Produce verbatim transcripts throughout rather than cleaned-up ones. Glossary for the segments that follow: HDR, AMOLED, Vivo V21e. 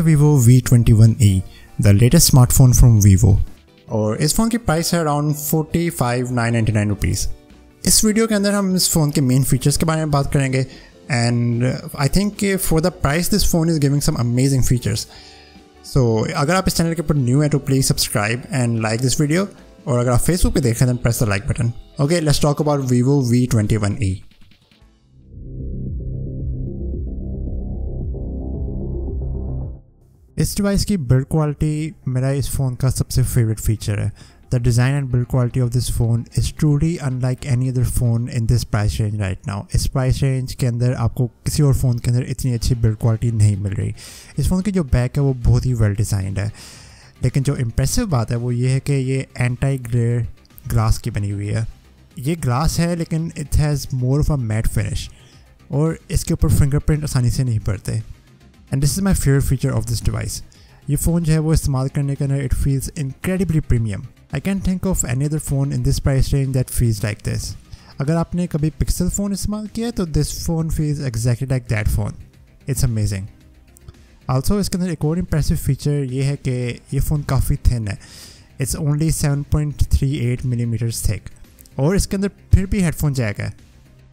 है Vivo V twenty-one e, the latest smartphone from Vivo, और इस फ़ोन की प्राइस है around forty five thousand nine hundred ninety nine rupees. इस video के अंदर हम इस फ़ोन के मेन फीचर्स के बारे में बात करेंगे and I think for the price this phone is giving some amazing features. So अगर आप इस चैनल के ऊपर न्यू है तो please subscribe and like this video, और अगर आप फेसबुक पे देख रहे हैं तो press the like button. Okay, let's talk about Vivo V twenty-one e। इस डिवाइस की बिल्ड क्वालिटी मेरा इस फ़ोन का सबसे फेवरेट फीचर है। The design and build quality of this phone is truly unlike any other phone in this price range right now. इस price range के अंदर आपको किसी और फ़ोन के अंदर इतनी अच्छी बिल्ड क्वालिटी नहीं मिल रही। इस फ़ोन की जो बैक है वो बहुत ही वेल डिज़ाइंड है, लेकिन जो इम्प्रेसिव बात है वो ये है कि ये एंटी ग्लेयर ग्लास की बनी हुई है। ये ग्लास है लेकिन it has more of a matte finish, और इसके ऊपर फिंगरप्रिंट आसानी से नहीं पड़ते, and this is my favourite feature of this device. ये फ़ोन जो है वो इस्तेमाल करने के अंदर it feels incredibly premium. I can think of any other phone in this price range that feels like this. अगर आपने कभी पिक्सल फ़ोन इस्तेमाल किया है तो this phone feels exactly like that phone. It's amazing. Also इसके अंदर एक और इम्प्रेसिव फीचर ये है कि ये फ़ोन काफ़ी थिन है। It's only seven point three eight millimetres thick, और इसके अंदर फिर भी हेडफोन जैक है।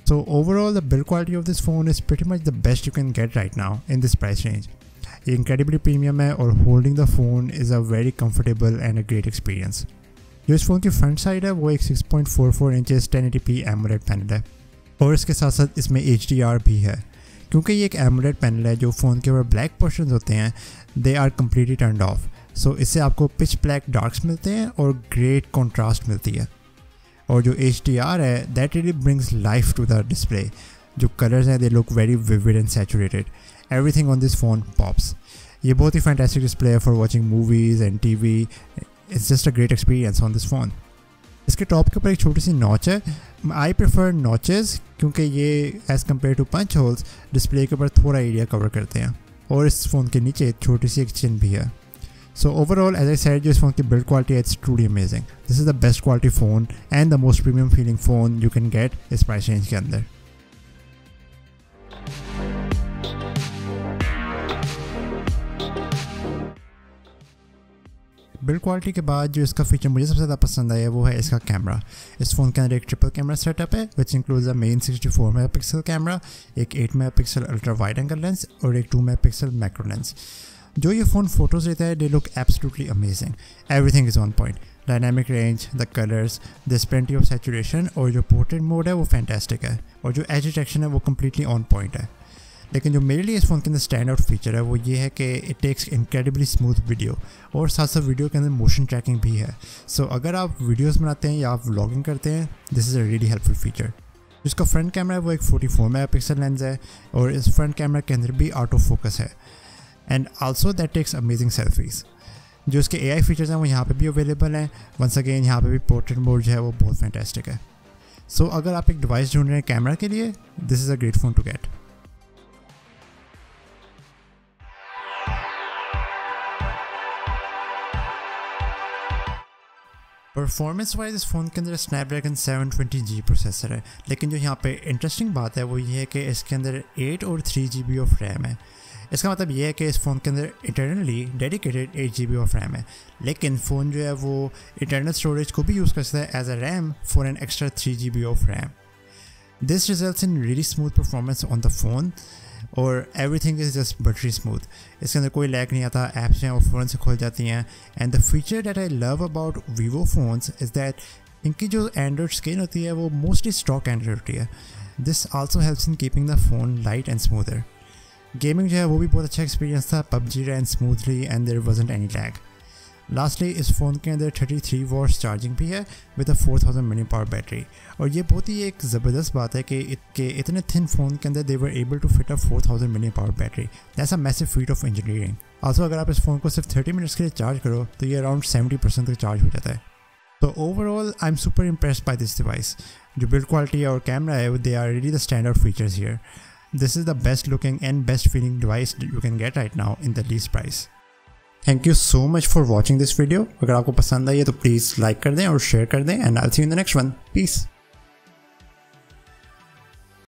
So overall, the build quality of this phone is pretty much the best you can get right now in this price range. It's incredibly premium है, और holding the phone is a very comfortable and a great experience. जो इस phone की front side है वो एक six point four four inches ten eighty P AMOLED panel है, और इसके साथ साथ इसमें H D R भी है। क्योंकि ये एक AMOLED पैनल है, जो फ़ोन के ऊपर ब्लैक पोर्शन होते हैं they are completely turned off, so इससे आपको पिच ब्लैक डार्क्स मिलते हैं और ग्रेट कॉन्ट्रास्ट मिलती है। और जो H D R है that really brings life to the display. जो कलर्स हैं they look very vivid and saturated, everything on this phone pops. ये बहुत ही फैंटेस्टिक डिस्प्ले है for watching movies and TV. It's just a great experience on this phone. इसके top के ऊपर एक छोटी सी नॉच है। आई प्रेफर नॉचेज़ क्योंकि ये as compare to punch holes display के ऊपर थोड़ा एरिया कवर करते हैं, और इस फ़ोन के नीचे छोटी सी एक चिन भी है। So overall, as I said, this phone's build quality is truly amazing. This is the best quality phone and the most premium feeling phone you can get इस price range के अंदर। बिल्ड क्वालिटी के बाद जो इसका feature मुझे सबसे ज़्यादा पसंद आया वो है इसका कैमरा। इस फ़ोन के अंदर एक ट्रिपल कैमरा सेटअप है which includes a main sixty four mega pixel camera, एक eight mega pixel ultra wide angle lens और एक two mega pixel macro lens. जो ये फ़ोन फोटोज़ लेता है they look absolutely amazing. Everything is on point. Dynamic range, the colours, this plenty of saturation, और जो portrait mode है वो फैंटास्टिक है, और जो एज डिटेक्शन है वो कम्प्लीटली ऑन पॉइंट है। लेकिन जो मेरे लिए इस फ़ोन के अंदर स्टैंड आउट फीचर है वो ये है कि it takes incredibly smooth video, और साथ साथ वीडियो के अंदर मोशन ट्रैकिंग भी है। सो so, अगर आप वीडियोज़ बनाते हैं या आप व्लॉगिंग करते हैं this is a really helpful feature. जिसका फ्रंट कैमरा है वो एक forty four mega pixel lens है, और इस फ्रंट कैमरा के अंदर भी आउट ऑफ फोकस है, and also that takes amazing selfies. जो इसके एआई फीचर्स हैं वो यहाँ पे भी अवेलेबल हैं। वंस अगेन यहाँ पे भी पोर्ट्रेट मोड जो है वो बहुत फैंटास्टिक है। सो so, अगर आप एक डिवाइस ढूंढ रहे हैं कैमरा के लिए this is a great phone to get. Performance wise इस फ़ोन के अंदर Snapdragon seven twenty G processor है, लेकिन जो यहाँ पे इंटरेस्टिंग बात है वो ये है कि इसके अंदर एट और three G B of RAM है। इसका मतलब ये है कि इस फ़ोन के अंदर internally dedicated eight G B of RAM है, लेकिन फ़ोन जो है वो इंटरनल स्टोरेज को भी यूज़ कर सकता है as a RAM for an extra three G B of RAM. This results in really smooth performance on the phone, और everything is just buttery smooth. इसके अंदर कोई लैग नहीं आता, ऐप्स हैं वो फ़ौरन से खोल जाती हैं। And the feature that I love about Vivo phones is that इनकी जो एंड्रॉयड स्क्रीन होती है वो मोस्टली स्टॉक एंड्रॉयड होती है। This also helps in keeping the phone light and smoother. Gaming जो है वो भी बहुत अच्छा एक्सपीरियंस था। PUBG ran smoothly and there wasn't any lag. Lastly इस फ़ोन के अंदर थर्टी थ्री वॉट्स चार्जिंग भी है with a four thousand milli power battery, और ये बहुत ही एक ज़बरदस्त बात है कि इसके इतने थिन फ़ोन के अंदर they were able to fit a four thousand milli power battery. That's a massive feat of engineering. Also अगर आप इस फ़ोन को सिर्फ थर्टी मिनट्स के लिए चार्ज करो तो ये अराउंड सेवेंटी परसेंट तक चार्ज हो जाता है। तो overall I am super impressed by this device. जो बिल्ड क्वालिटी और कैमरा है they are really the stand out features here. This is the best looking and best feeling device you can get right now in the least price. Thank you so much for watching this video. अगर आपको पसंद आई है तो please like कर दें और share कर दें, and I will see you in the next one. Piece.